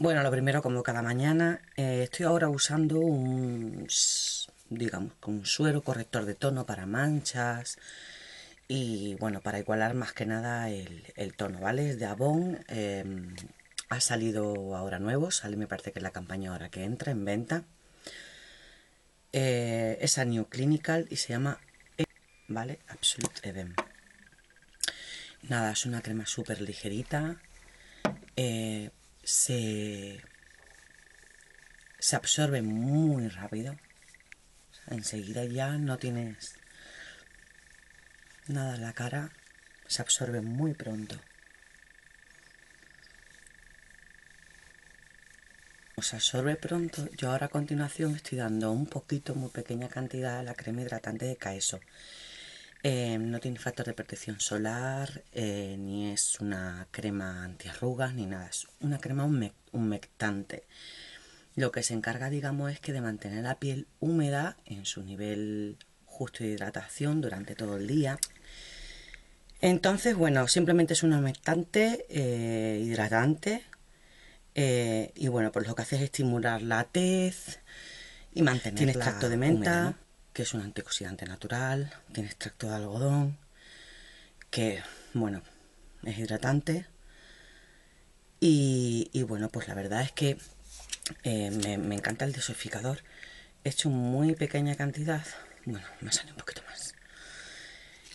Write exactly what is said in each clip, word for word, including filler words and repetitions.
Bueno, lo primero, como cada mañana, eh, estoy ahora usando un, digamos, un suero corrector de tono para manchas y, bueno, para igualar más que nada el, el tono, ¿vale? Es de Avon, eh, ha salido ahora nuevo, sale, me parece que es la campaña ahora que entra en venta. Eh, es a New Clinical y se llama, ¿vale? Absolute Eden. Nada, es una crema súper ligerita. Eh... Se, se absorbe muy rápido, o sea, enseguida ya no tienes nada en la cara, se absorbe muy pronto. Se absorbe pronto. Yo ahora a continuación estoy dando un poquito, muy pequeña cantidad, a la crema hidratante de Caeso. Eh, no tiene factor de protección solar, eh, ni es una crema antiarrugas, ni nada. Es una crema humectante. Lo que se encarga, digamos, es que de mantener la piel húmeda en su nivel justo de hidratación durante todo el día. Entonces, bueno, simplemente es un humectante, eh, hidratante. Eh, y bueno, pues lo que hace es estimular la tez y mantenerla. Tiene extracto de menta, húmeda, ¿no? Que es un antioxidante natural, tiene extracto de algodón, que, bueno, es hidratante. Y, y bueno, pues la verdad es que eh, me, me encanta el dosificador. He hecho muy pequeña cantidad, bueno, me sale un poquito más.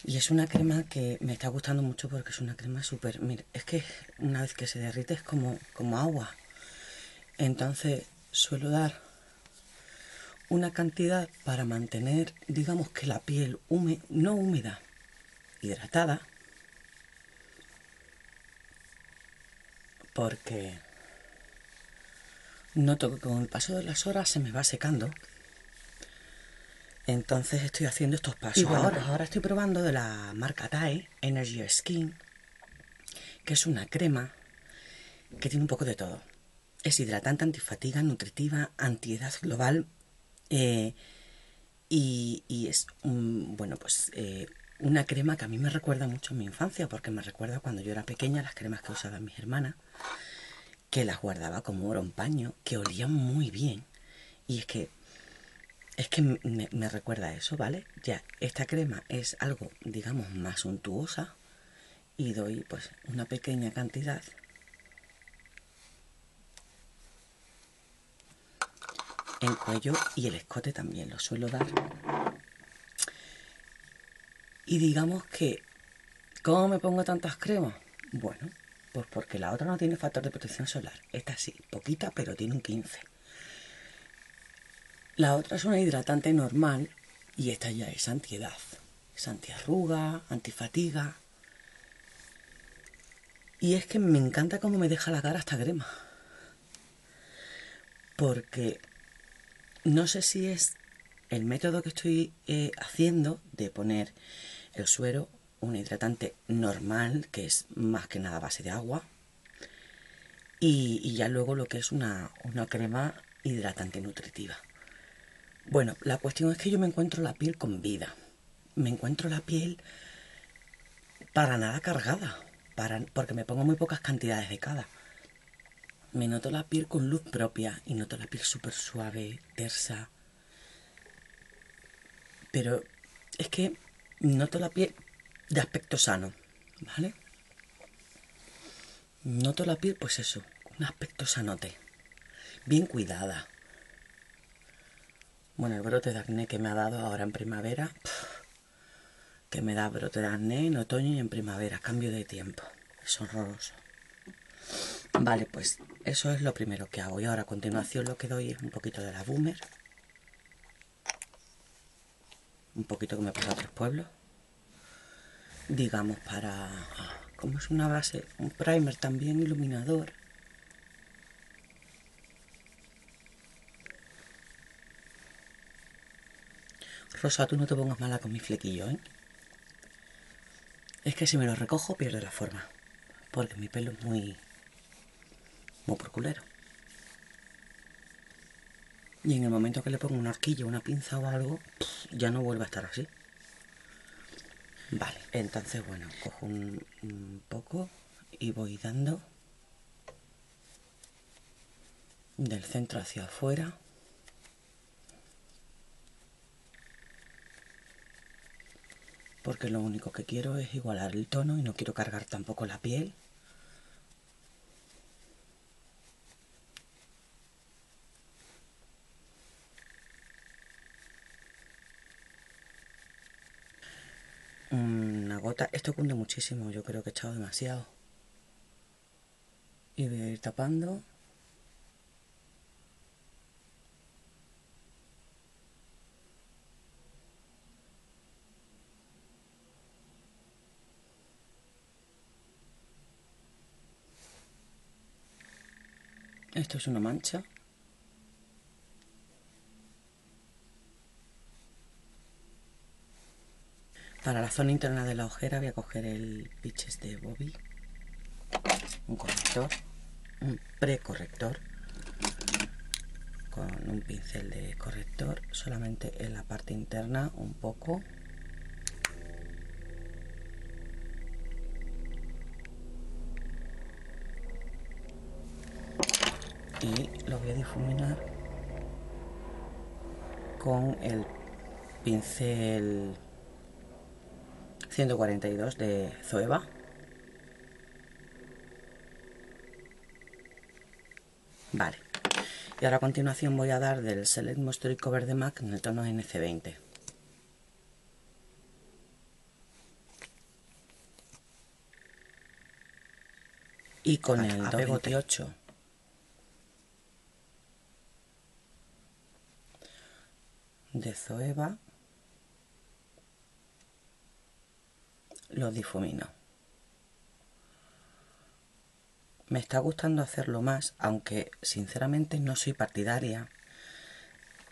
Y es una crema que me está gustando mucho porque es una crema súper... Mira, es que una vez que se derrite es como, como agua. Entonces suelo dar una cantidad para mantener, digamos, que la piel húmeda, no húmeda, hidratada, porque noto que con el paso de las horas se me va secando. Entonces estoy haciendo estos pasos. Y bueno, ahora, pues ahora estoy probando de la marca T A E, Energy Skin, que es una crema que tiene un poco de todo. Es hidratante, antifatiga, nutritiva, antiedad global. Eh, y, y es un, bueno, pues eh, una crema que a mí me recuerda mucho a mi infancia, porque me recuerda cuando yo era pequeña las cremas que usaban mis hermanas, que las guardaba como oro en paño, que olían muy bien. Y es que es que me, me recuerda a eso, ¿vale? Ya, esta crema es algo, digamos, más untuosa, y doy pues una pequeña cantidad el cuello y el escote también lo suelo dar. Y digamos que, ¿cómo me pongo tantas cremas? Bueno, pues porque la otra no tiene factor de protección solar. Esta sí, poquita, pero tiene un quince. La otra es una hidratante normal y esta ya es antiedad, es antiarruga, antifatiga. Y es que me encanta cómo me deja la cara esta crema, porque no sé si es el método que estoy eh, haciendo de poner el suero, un hidratante normal, que es más que nada base de agua, y, y ya luego lo que es una, una crema hidratante nutritiva. Bueno, la cuestión es que yo me encuentro la piel con vida. Me encuentro la piel para nada cargada, para, porque me pongo muy pocas cantidades de cada. Me noto la piel con luz propia y noto la piel súper suave, tersa. Pero es que noto la piel de aspecto sano, ¿vale? Noto la piel, pues eso, un aspecto sanote, bien cuidada. Bueno, el brote de acné que me ha dado ahora en primavera, que me da brote de acné en otoño y en primavera, cambio de tiempo, es horroroso. Vale, pues eso es lo primero que hago. Y ahora a continuación lo que doy es un poquito de la Boomer. Un poquito que me pasa a otros pueblos. Digamos para... como es una base, un primer también iluminador. Rosa, tú no te pongas mala con mi flequillo, ¿eh? Es que si me lo recojo pierdo la forma, porque mi pelo es muy... muy por culero. Y en el momento que le pongo una horquilla, una pinza o algo, ya no vuelve a estar así. Vale, entonces, bueno, cojo un, un poco y voy dando. del centro hacia afuera. Porque lo único que quiero es igualar el tono y no quiero cargar tampoco la piel. Una gota, esto cunde muchísimo, yo creo que he echado demasiado. Y voy a ir tapando. Esto es una mancha. Para la zona interna de la ojera voy a coger el Peaches de Bobbi, un corrector, un precorrector, con un pincel de corrector, solamente en la parte interna un poco. Y lo voy a difuminar con el pincel ciento cuarenta y dos de Zoeva. Vale. Y ahora a continuación voy a dar del Select Moisture Cover de M A C en el tono N C veinte. Y con el dos veintiocho de Zoeva lo difumino. Me está gustando hacerlo más, aunque sinceramente no soy partidaria.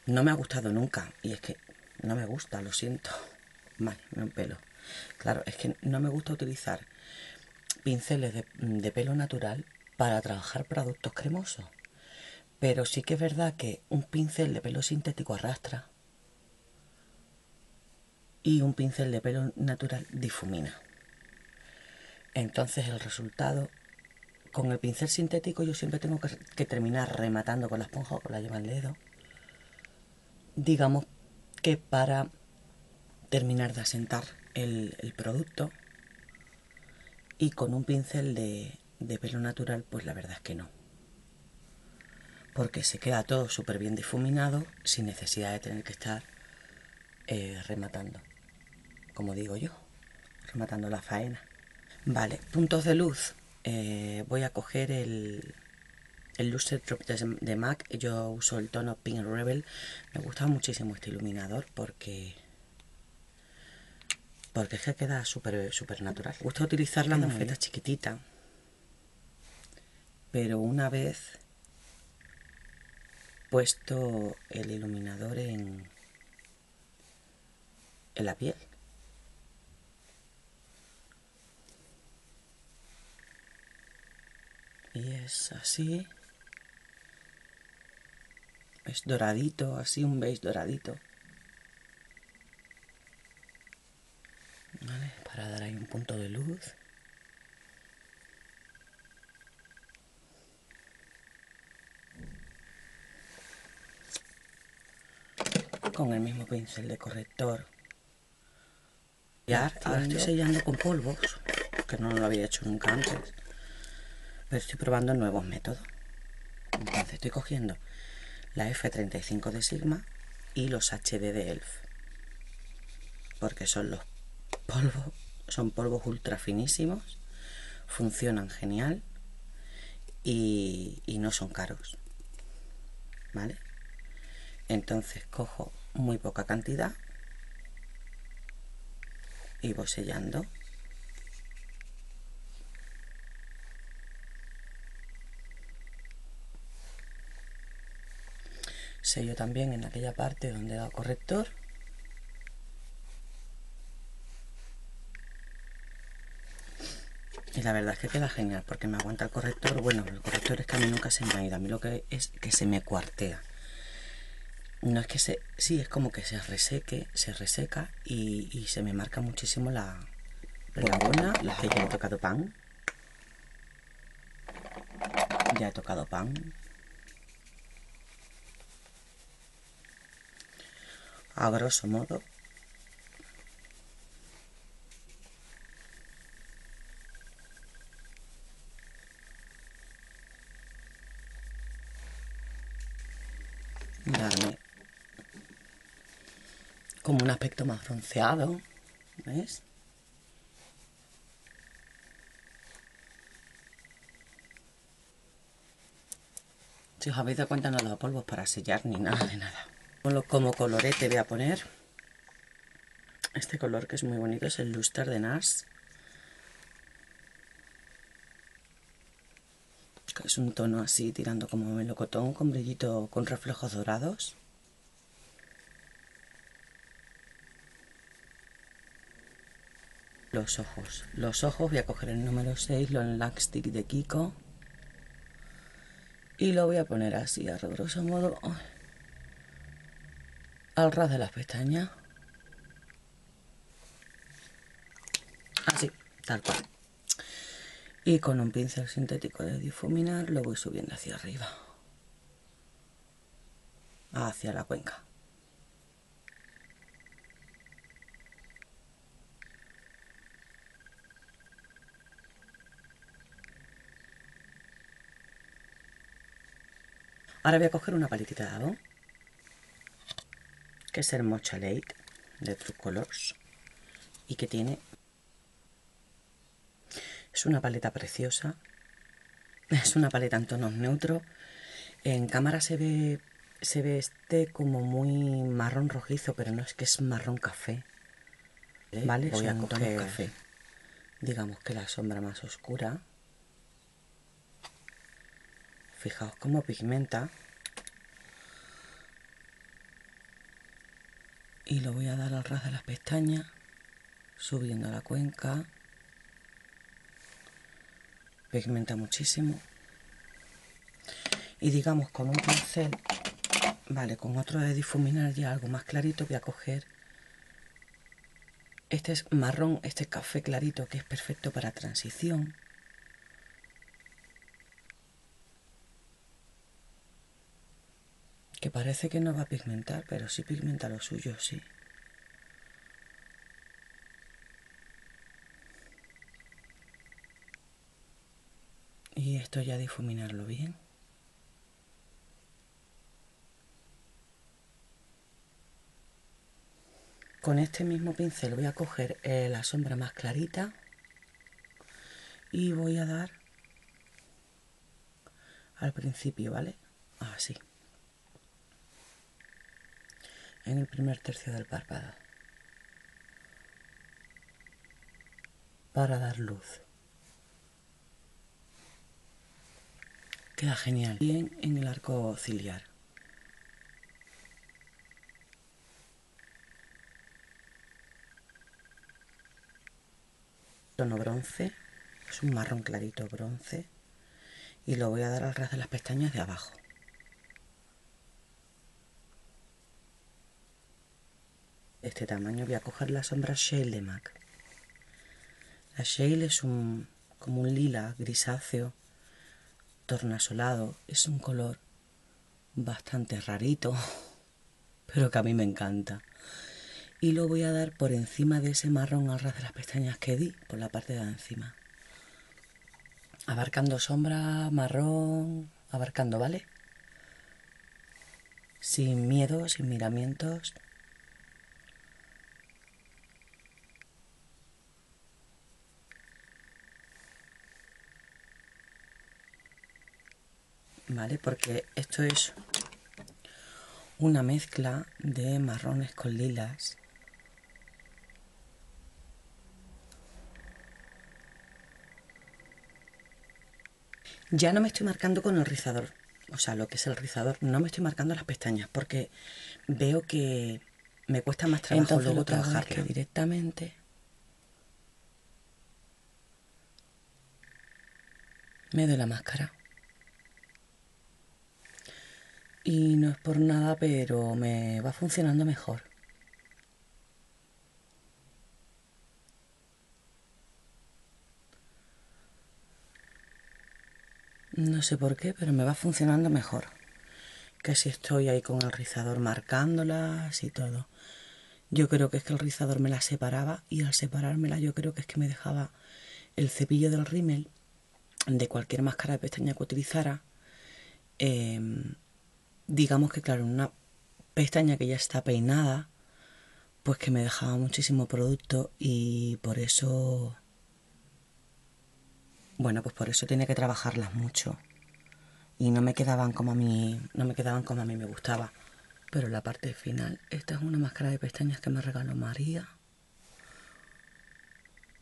No me ha gustado nunca, y es que no me gusta, lo siento. Mal, me un pelo. Claro, es que no me gusta utilizar pinceles de, de pelo natural para trabajar productos cremosos. Pero sí que es verdad que un pincel de pelo sintético arrastra. Y un pincel de pelo natural difumina. Entonces el resultado, con el pincel sintético yo siempre tengo que, que terminar rematando con la esponja o con la yema del dedo. Digamos que para terminar de asentar el, el producto. Y con un pincel de, de pelo natural pues la verdad es que no. Porque se queda todo súper bien difuminado sin necesidad de tener que estar eh, rematando. Como digo yo, rematando la faena. Vale, puntos de luz. Eh, voy a coger el, el Luster Drop de, de M A C. Yo uso el tono Pink Rebel. Me gusta muchísimo este iluminador porque porque es que queda súper súper natural. Me gusta utilizar la mofeta chiquitita. Pero una vez puesto el iluminador en, en la piel, y es así, es doradito, así un beige doradito, ¿vale? Para dar ahí un punto de luz. Con el mismo pincel de corrector, y ahora estoy sellando con polvos, que no lo había hecho nunca antes. Pero estoy probando nuevos métodos. Entonces estoy cogiendo la F treinta y cinco de Sigma y los H D de E L F. Porque son los polvos, son polvos ultra finísimos, funcionan genial y, y no son caros. ¿Vale? Entonces cojo muy poca cantidad y voy sellando. Sello también en aquella parte donde he dado corrector. Y la verdad es que queda genial porque me aguanta el corrector. Bueno, el corrector es que a mí nunca se me ha ido. A mí lo que es que se me cuartea. No es que se... Sí, es como que se reseque, se reseca y, y se me marca muchísimo la bona. La que ya he tocado pan. Ya he tocado pan. a grosso modo. Darme como un aspecto más bronceado, ¿ves? Si os habéis dado cuenta, no he dado polvos para sellar ni nada de nada. Como colorete voy a poner este color que es muy bonito, es el Luster de Nars, que es un tono así tirando como melocotón, con brillito, con reflejos dorados. Los ojos, los ojos voy a coger el número seis, Long Lackstick de Kiko, y lo voy a poner así, a grosso modo, al ras de las pestañas. Así, tal cual. Y con un pincel sintético de difuminar lo voy subiendo hacia arriba, hacia la cuenca. Ahora voy a coger una paletita de Avon, que es el Mocha Lake de True Colors, y que tiene... Es una paleta preciosa, es una paleta en tonos neutros. En cámara se ve, se ve este como muy marrón rojizo, pero no, es que es marrón café, ¿vale? Voy a coger café, digamos que la sombra más oscura. Fijaos cómo pigmenta. Y lo voy a dar al ras de las pestañas, subiendo a la cuenca. Pigmenta muchísimo. Y digamos con un pincel, vale, con otro de difuminar ya algo más clarito, voy a coger... Este es marrón, este es café clarito, que es perfecto para transición. Que parece que no va a pigmentar, pero sí pigmenta lo suyo, sí. Y esto ya difuminarlo bien. Con este mismo pincel voy a coger eh, la sombra más clarita y voy a dar al principio, ¿vale? Así. En el primer tercio del párpado, para dar luz. Queda genial. Bien en el arco ciliar. Tono bronce, es un marrón clarito bronce, y lo voy a dar al ras de las pestañas de abajo. Este tamaño voy a coger la sombra Shale de Mac. La Shale es un como un lila grisáceo tornasolado, es un color bastante rarito, pero que a mí me encanta, y lo voy a dar por encima de ese marrón al ras de las pestañas que di, por la parte de encima, abarcando sombra, marrón, abarcando, ¿vale? Sin miedo, sin miramientos. ¿Vale? Porque esto es una mezcla de marrones con lilas. Ya no me estoy marcando con el rizador, o sea, lo que es el rizador, no me estoy marcando las pestañas porque veo que me cuesta más trabajo. Entonces, luego trabajar que directamente me doy la máscara. Y no es por nada, pero me va funcionando mejor. No sé por qué, pero me va funcionando mejor. que si estoy ahí con el rizador marcándolas y todo. Yo creo que es que el rizador me las separaba, y al separármela yo creo que es que me dejaba el cepillo del rímel, de cualquier máscara de pestaña que utilizara. Eh, digamos que claro, una pestaña que ya está peinada, pues que me dejaba muchísimo producto, y por eso, bueno, pues por eso tenía que trabajarlas mucho. Y no me quedaban como a mí, no me quedaban como a mí me gustaba. Pero la parte final, esta es una máscara de pestañas que me regaló María.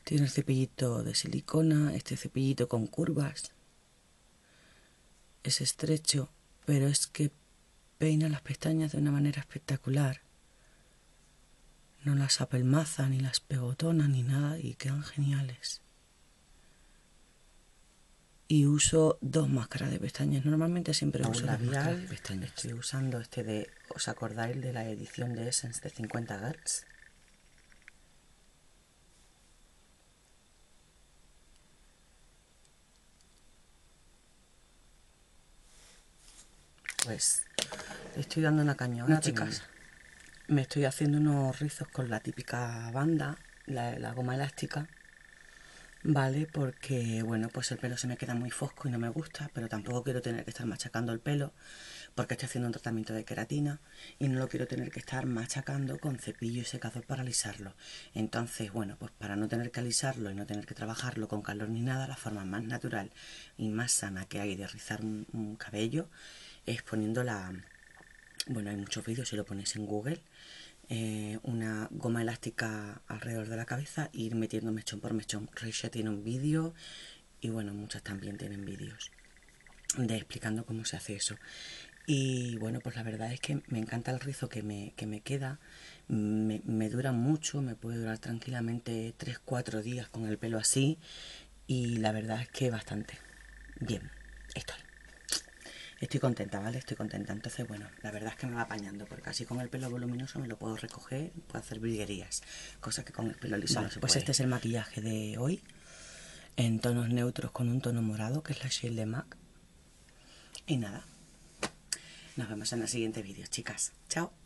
Tiene el cepillito de silicona, este cepillito con curvas. Es estrecho, pero es que peina las pestañas de una manera espectacular. No las apelmaza, ni las pegotona, ni nada, y quedan geniales. Y uso dos máscaras de pestañas. Normalmente siempre no, uso la labial de pestañas. Estoy usando este de... ¿Os acordáis de la edición de Essence de cincuenta gats? Pues le estoy dando una cañona, no, chicas. Me estoy haciendo unos rizos con la típica banda, la, la goma elástica, ¿vale? Porque, bueno, pues el pelo se me queda muy fosco y no me gusta, pero tampoco quiero tener que estar machacando el pelo porque estoy haciendo un tratamiento de queratina y no lo quiero tener que estar machacando con cepillo y secador para alisarlo. Entonces, bueno, pues para no tener que alisarlo y no tener que trabajarlo con calor ni nada, la forma más natural y más sana que hay de rizar un, un cabello es poniendo la... Bueno, hay muchos vídeos si lo ponéis en Google. Eh, una goma elástica alrededor de la cabeza e ir metiendo mechón por mechón. Reisha tiene un vídeo y bueno, muchas también tienen vídeos de explicando cómo se hace eso. Y bueno, pues la verdad es que me encanta el rizo que me, que me queda. Me, me dura mucho, me puede durar tranquilamente tres cuatro días con el pelo así. Y la verdad es que bastante bien estoy. Estoy contenta, ¿vale? Estoy contenta. Entonces, bueno, la verdad es que me va apañando, porque así con el pelo voluminoso me lo puedo recoger, puedo hacer brillerías, cosa que con el pelo liso vale, no se pues puede. Este es el maquillaje de hoy, en tonos neutros con un tono morado, que es la Shale de MAC. Y nada, nos vemos en el siguiente vídeo, chicas. Chao.